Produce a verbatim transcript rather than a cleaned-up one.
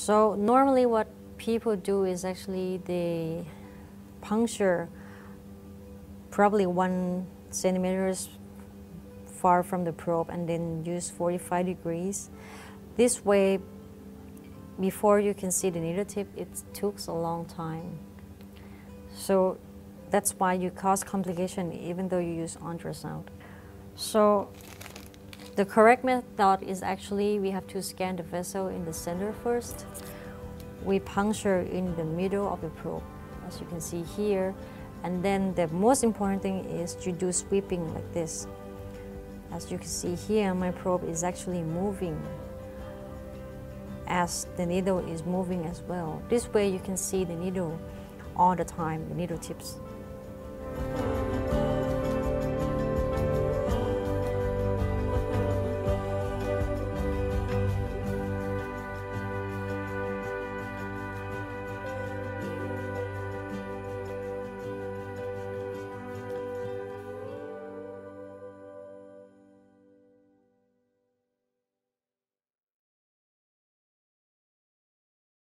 So normally what people do is actually they puncture probably one centimeters far from the probe and then use forty-five degrees. This way, before you can see the needle tip, it took a long time. So that's why you cause complication even though you use ultrasound. So the correct method is actually we have to scan the vessel in the center first. We puncture in the middle of the probe, as you can see here. And then the most important thing is to do sweeping like this. As you can see here, my probe is actually moving as the needle is moving as well. This way you can see the needle all the time, the needle tips.